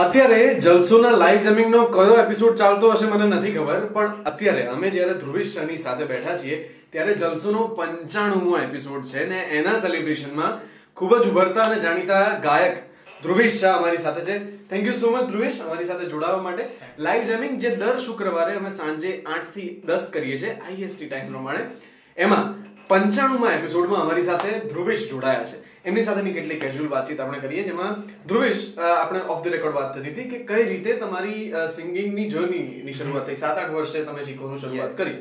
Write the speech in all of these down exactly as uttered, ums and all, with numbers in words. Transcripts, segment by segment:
अत्यारे जलसोना live jamming नो कयो एपिसोड चालतो हशे मने नथी खबर, पण अत्यारे अमे ज्यारे ध्रुविश शाहनी साथे बैठा छीए त्यारे जलसोनो पंचाणुमो एपिसोड छे ने एना सेलिब्रेशनमां खूब ज उभरता अने जाणीता गायक ध्रुविश शाह अमारी साथे छे। Thank you so much Dhruvish अमारी साथे जोड़ावा माटे। लाइव जमिंग जे दर शुक्रवारे अमे सांजे आठ थी दस करीए छे आईएसटी टाइम प्रमाणे। एमां पंचाणुमा एपिसोडमां अमारी साथे ध्रुविश जोड़ाया छे। એમની સાથેની કેટલીક કેઝ્યુઅલ વાતચીત આપણે કરીએ, જેમાં ધ્રુવિશ આપણે ઓફ ધ રેકોર્ડ વાત થતી હતી કે કઈ રીતે તમારી સિંગિંગની જર્નીની શરૂઆત થઈ, સાત આઠ વર્ષે તમે શીખવાનું શરૂઆત કરી,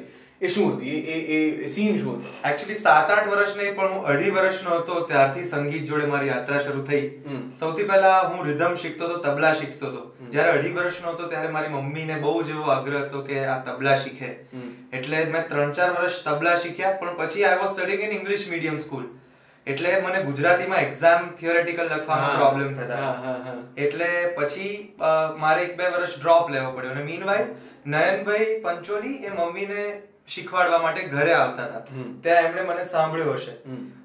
એ શું હતી, એ એ એ સીન શું હતો? એક્ચ્યુઅલી સાત આઠ વર્ષ નહીં પણ હું અઢી વર્ષનો હતો ત્યારથી સંગીત જોડે મારી યાત્રા શરૂ થઈ। સૌથી પહેલા હું રિધમ શીખતો હતો, તબલા શીખતો હતો। જ્યારે અઢી વર્ષનો હતો ત્યારે મારી મમ્મીને બહુ જ એવો આગ્રહ હતો કે આ તબલા શીખે, એટલે મેં ત્રણ ચાર વર્ષ તબલા શીખ્યા। પણ પછી I was studying in English medium school એટલે મને ગુજરાતીમાં એક્ઝામ થિયોરેટિકલ લખવાનો પ્રોબ્લેમ થતા, એટલે પછી મારે એક બે વર્ષ ડ્રોપ લેવો પડ્યો અને મીનવાઇલ નયનભાઈ પંચોલી એ મમ્મીને શીખવાડવા માટે ઘરે આવતા હતા, ત્યાં એમણે મને સાંભળ્યો હશે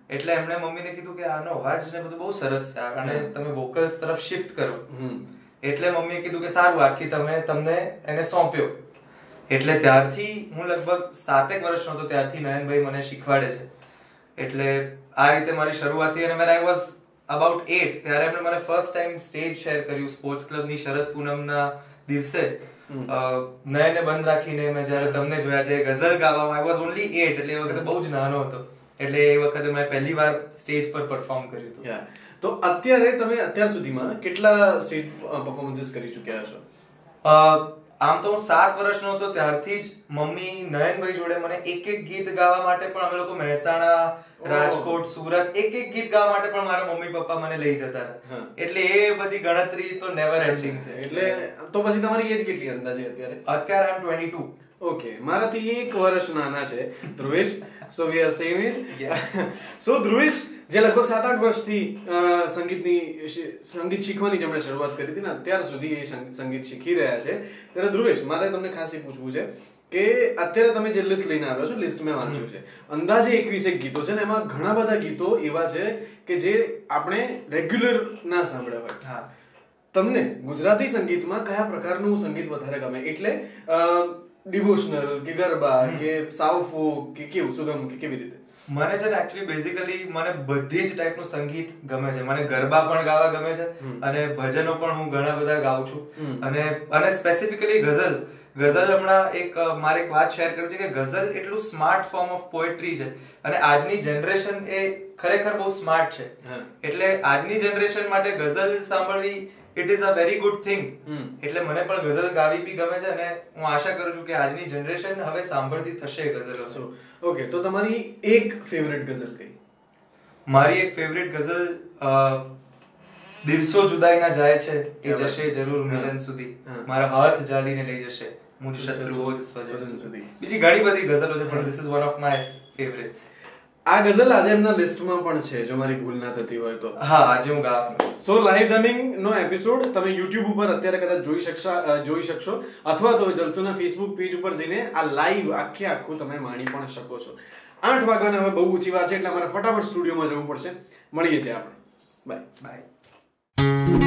એટલે એમણે મમ્મીને કીધું કે આનો અવાજ ને બધું બહુ સરસ છે અને તમે વોકલ્સ તરફ શિફ્ટ કરો, એટલે મમ્મીએ કીધું કે સારું આથી તમે તમને એને સોંપ્યો। એટલે ત્યારથી હું લગભગ સાતેક વર્ષનો હતો ત્યારથી નયનભાઈ મને શીખવાડે છે, એટલે આ રીતે મારી શરૂઆત થઈ। અને મેં આઈ વોઝ અબાઉટ એટ ત્યારે એમણે મને ફર્સ્ટ ટાઈમ સ્ટેજ શેર કર્યું સ્પોર્ટ્સ ક્લબની શરદ પૂનમના દિવસે, નયને બંધ રાખીને મેં જ્યારે તમને જોયા છે ગઝલ ગાવામાં, આઈ વોઝ ઓન્લી એટ એટલે એ વખતે બહુ જ નાનો હતો, એટલે એ વખતે મેં પહેલી વાર સ્ટેજ પર પરફોર્મ કર્યું હતું। તો અત્યારે તમે અત્યાર સુધીમાં કેટલા સ્ટેજ પરફોર્મન્સીસ કરી ચૂક્યા છો? આમ તો હું સાત વર્ષનો હતો ત્યારથી જ મમ્મી નયનભાઈ જોડે મને એક એક ગીત ગાવા માટે પણ અમે લોકો મહેસાણા, રાજકોટ, સુરત એક એક ગીત ગાવા માટે પણ મારા મમ્મી પપ્પા મને લઈ જતા હતા, એટલે એ બધી ગણતરી તો નેવર એન્ડિંગ છે। એટલે તો પછી તમારી એજ કેટલી અંદાજે અત્યારે? અત્યારે આઈ એમ બાવીસ। ઓકે, મારાથી એક વર્ષ નાના છે ધ્રુવિશ, સો વી આર સેમ એજ। સો ધ્રુવિશ જે લગભગ સાત આઠ વર્ષથી સંગીતની સંગીત શીખવાની જેમણે શરૂઆત કરી હતી ને અત્યાર સુધી એ સંગીત શીખી રહ્યા છે, ત્યારે ધ્રુવેશ મારે તમને ખાસ એ પૂછવું છે કે અત્યારે તમે જે લિસ્ટ લઈને આવ્યો છો, લિસ્ટ મેં વાંચ્યું છે અંદાજે એકવીસેક ગીતો છે ને એમાં ઘણા બધા ગીતો એવા છે કે જે આપણે રેગ્યુલર ના સાંભળ્યા હોય। હા, તમને ગુજરાતી સંગીતમાં કયા પ્રકારનું સંગીત વધારે ગમે? એટલે ડિવોશનલ કે ગરબા કે સાઉફોક કે કેવું સુગમ કે કેવી રીતે? મને છે ને એકચ્યુઅલી બેઝિકલી મને બધી જ ટાઈપનું સંગીત ગમે છે, મને ગરબા પણ ગાવા ગમે છે અને ભજનો પણ હું ઘણા બધા ગાઉં છું, અને અને સ્પેસિફિકલી ગઝલ ગઝલ હમણાં એક મારે એક વાત શેર કરી છે કે ગઝલ એટલું સ્માર્ટ ફોર્મ ઓફ પોએટ્રી છે અને આજની જનરેશન એ ખરેખર બહુ સ્માર્ટ છે, એટલે આજની જનરેશન માટે ગઝલ સાંભળવી it is a very good thing, એટલે મને પણ ગઝલ ગાવી બી ગમે છે અને હું આશા કરું છું કે આજની જનરેશન હવે સાંભળતી થશે ગઝલો। ઓકે, તો તમારી એક ફેવરેટ ગઝલ કઈ? મારી એક ફેવરેટ ગઝલ દિવસો જુદાઈના જાય છે એ જશે જરૂર મિલન સુધી, મારા હાથ જાલીને લઈ જશે મુજ શત્રુઓ જ સ્વજન સુધી, બીજી ઘણી બધી ગઝલો છે પણ this is one of my favourites. આ ગઝલ આજે એમના લિસ્ટમાં પણ છે જો મારી ભૂલ ના થતી હોય તો। હા, આજે હું ગાઉં। સો લાઈવ જમિંગ નો એપિસોડ તમે YouTube ઉપર અત્યારે કદાચ જોઈ શકશો જોઈ શકશો અથવા તો જલસોના Facebook પેજ ઉપર જઈને આ લાઈવ આખે આખું તમે માણી પણ શકો છો। આઠ વાગ્યાને હવે બહુ ઊંચી વાર છે એટલે અમારે ફટાફટ સ્ટુડિયોમાં જવું પડશે, મળીએ છીએ આપણે, બાય બાય।